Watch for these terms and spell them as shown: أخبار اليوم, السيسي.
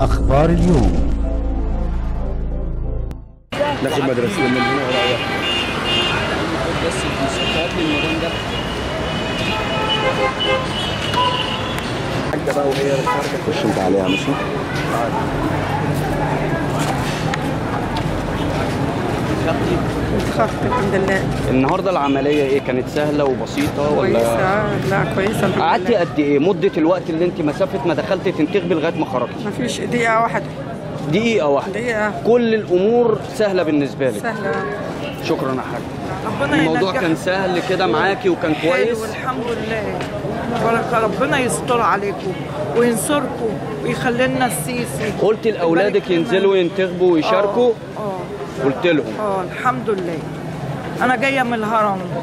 أخبار اليوم. داخل مدرسة من هنا ورايح. بس المسافات للمدن ده. حاجة بقى وهي الحركة خش أنت عليها ماشي؟ خفت الحمد لله. النهارده العمليه ايه؟ كانت سهله وبسيطه ولا؟ كويسه لا كويسه الحمد لله. قعدتي قد ايه؟ مده الوقت اللي انت مسافه ما دخلتي تنتخبي لغايه ما خرجتي؟ ما فيش دقيقه واحده. دقيقه واحده. دقيقه. كل الامور سهله بالنسبه لك. سهله. شكرا يا حاج. الموضوع كان سهل كده معاكي وكان كويس. ايوه الحمد لله. ربنا يستر عليكم وينصركم ويخلي لنا السيسي. قلتي لاولادك ينزلوا ينتخبوا ويشاركوا؟ قلت لهم الحمد لله. انا جايه من الهرم.